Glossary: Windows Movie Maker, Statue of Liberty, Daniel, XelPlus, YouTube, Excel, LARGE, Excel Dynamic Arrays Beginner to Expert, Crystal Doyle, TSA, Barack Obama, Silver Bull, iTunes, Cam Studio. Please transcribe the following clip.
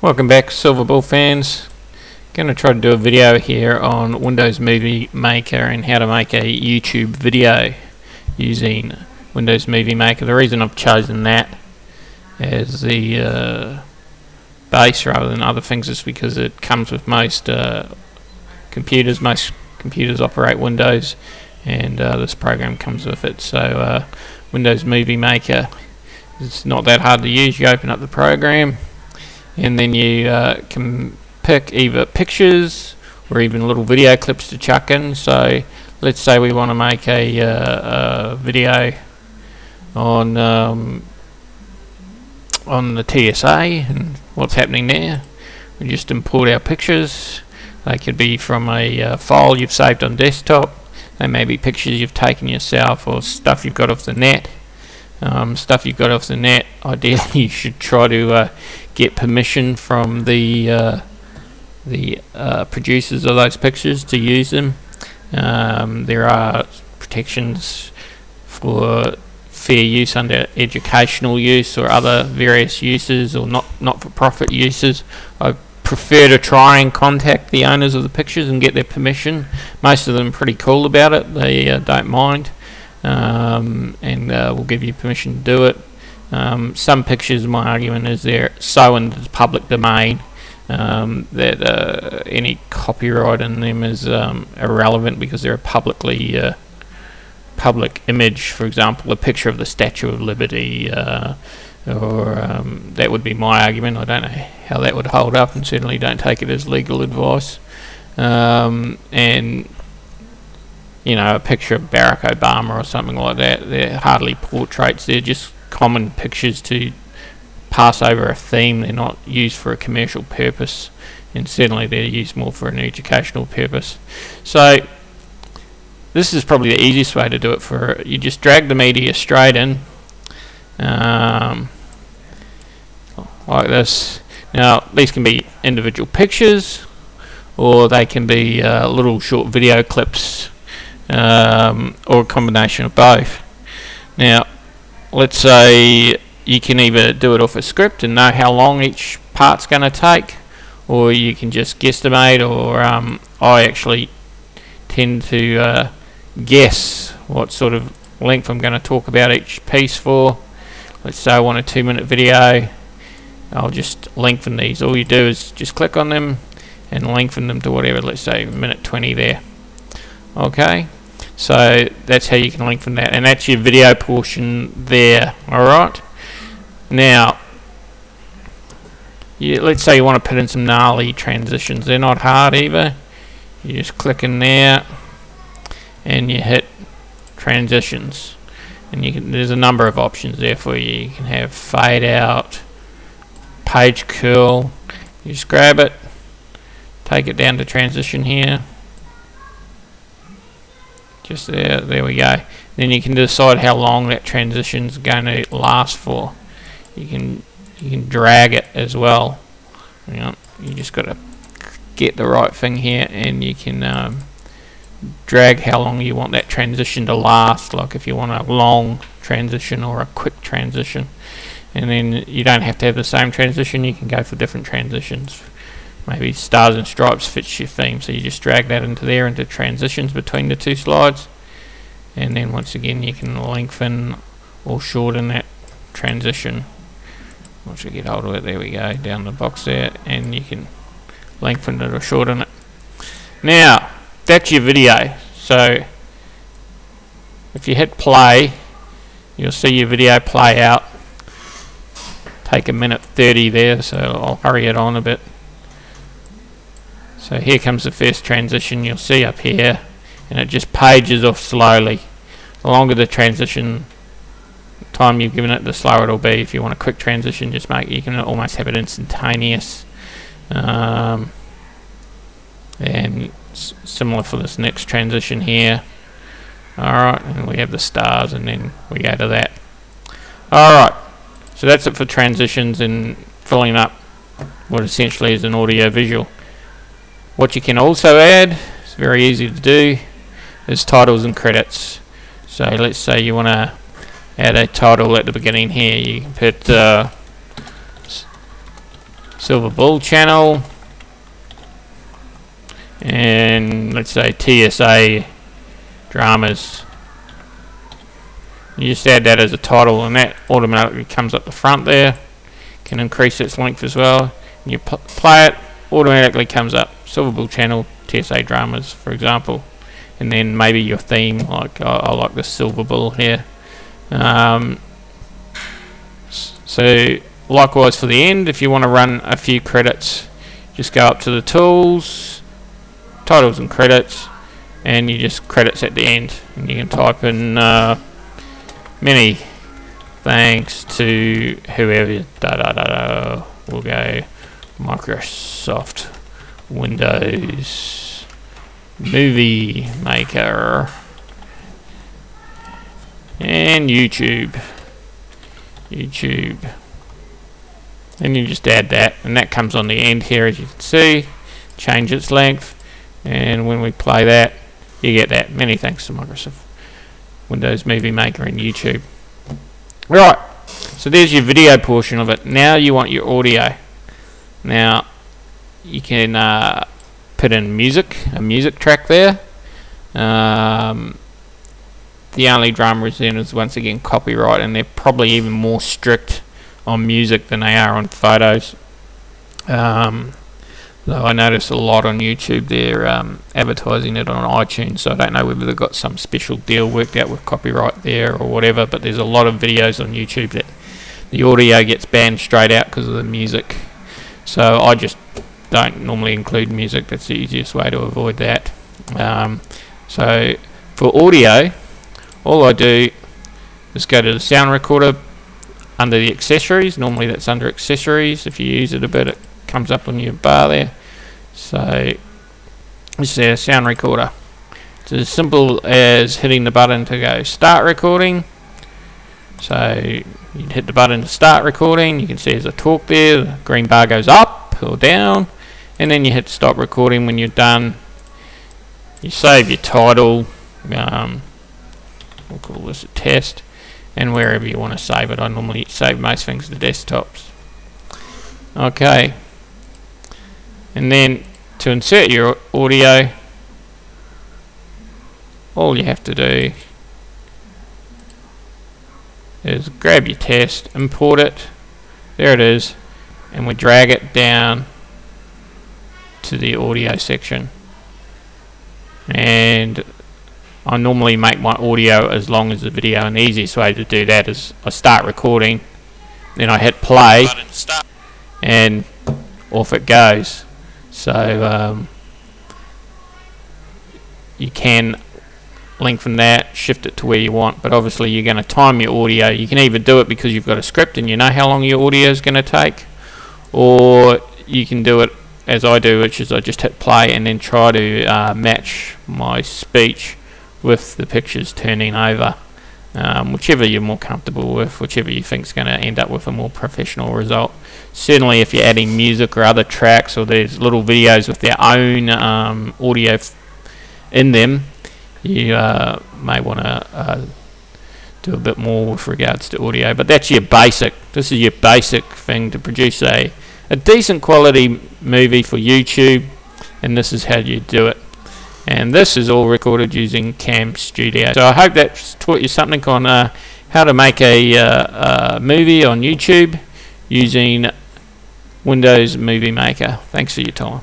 Welcome back, Silver Bull fans. Gonna try to do a video here on Windows Movie Maker and how to make a YouTube video using Windows Movie Maker. The reason I've chosen that as the base rather than other things is because it comes with most computers. Most computers operate Windows, and this program comes with it. So Windows Movie Maker, it's not that hard to use. You open up the program, and then you can pick either pictures or even little video clips to chuck in. So let's say we want to make a video on the TSA and what's happening there. We just import our pictures. They could be from a file you've saved on desktop. They may be pictures you've taken yourself or stuff you've got off the net. Stuff you've got off the net, ideally you should try to get permission from the producers of those pictures to use them. There are protections for fair use under educational use or other various uses, or not-for-profit uses. I prefer to try and contact the owners of the pictures and get their permission. Most of them are pretty cool about it. They don't mind. And will give you permission to do it. Some pictures, my argument is, they're so into the public domain that any copyright in them is irrelevant because they're a public image. For example, a picture of the Statue of Liberty, or that would be my argument. I don't know how that would hold up, and certainly don't take it as legal advice. And you know, a picture of Barack Obama or something like that, they're hardly portraits, they're just common pictures to pass over a theme. They're not used for a commercial purpose, and certainly they're used more for an educational purpose. So this is probably the easiest way to do it. For you just drag the media straight in like this. Now these can be individual pictures, or they can be little short video clips, or a combination of both. Now let's say you can either do it off a script and know how long each part's going to take, or you can just guesstimate, or I actually tend to guess what sort of length I'm going to talk about each piece for. Let's say I want a 2-minute video. I'll just lengthen these. All you do is just click on them and lengthen them to whatever, let's say minute 20 there. Okay, so that's how you can lengthen that, and that's your video portion there. Alright, now let's say you want to put in some gnarly transitions. They're not hard either. You just click in there and you hit transitions, and you can, there's a number of options there for you. You can have fade out, page curl. You just grab it, take it down to transition here. Just there we go. Then you can decide how long that transition's going to last for. You can drag it as well. You just got to get the right thing here, and you can drag how long you want that transition to last. Like if you want a long transition or a quick transition, and then you don't have to have the same transition. You can go for different transitions. Maybe Stars and Stripes fits your theme, so you just drag that into there, into transitions between the two slides, and then once again you can lengthen or shorten that transition. Once you get hold of it, there we go, down the box there, and you can lengthen it or shorten it. Now that's your video. So if you hit play, you'll see your video play out. Take a minute 30 there, so I'll hurry it on a bit. So here comes the first transition you'll see up here, and it just pages off slowly. The longer the transition time you've given it, the slower it'll be. If you want a quick transition, just make, you can almost have it instantaneous. And similar for this next transition here. Alright, and we have the stars, and then we go to that. Alright, so that's it for transitions and filling up what essentially is an audio visual. What you can also add, it's very easy to do, is titles and credits. So let's say you want to add a title at the beginning here. You can put Silver Bull channel, and let's say TSA dramas. You just add that as a title, and that automatically comes up the front there. Can increase its length as well. And you play it, automatically comes up. Silver Bull channel, TSA dramas, for example. And then maybe your theme, like I like the Silver Bull here. So likewise for the end, if you want to run a few credits, just go up to the tools, titles and credits, and you just credits at the end, and you can type in many thanks to whoever, we'll go Microsoft Windows Movie Maker and YouTube, and you just add that, and that comes on the end here, as you can see. Change its length, and when we play that, you get that. Many thanks to Microsoft Windows Movie Maker and YouTube. Right, so there's your video portion of it. Now you want your audio. Now you can put in music, a music track there. The only drama is once again copyright, and they're probably even more strict on music than they are on photos. Though I notice a lot on YouTube they're advertising it on iTunes, so I don't know whether they've got some special deal worked out with copyright there or whatever, but there's a lot of videos on YouTube that the audio gets banned straight out because of the music. So I just don't normally include music. That's the easiest way to avoid that. So for audio, all I do is go to the sound recorder under the accessories. Normally that's under accessories. If you use it a bit, it comes up on your bar there. So this is our sound recorder. It's as simple as hitting the button to go start recording. So you hit the button to start recording. You can see there's a talk there. The green bar goes up or down, and then you hit stop recording when you're done. You save your title. We'll call this a test, and wherever you want to save it. I normally save most things to desktops. Okay, and then to insert your audio, all you have to do is grab your test, import it, there it is, and we drag it down to the audio section. And I normally make my audio as long as the video, and the easiest way to do that is I start recording, then I hit play, and off it goes. So you can lengthen that, shift it to where you want, but obviously you're going to time your audio. You can either do it because you've got a script and you know how long your audio is going to take, or you can do it as I do, which is I just hit play and then try to match my speech with the pictures turning over, whichever you're more comfortable with, whichever you think is going to end up with a more professional result. Certainly if you're adding music or other tracks, or there's little videos with their own audio in them, you may want to do a bit more with regards to audio. But that's your basic, this is your basic thing to produce a decent quality movie for YouTube, and this is how you do it. And this is all recorded using Cam Studio. So I hope that's taught you something on how to make a movie on YouTube using Windows Movie Maker. Thanks for your time.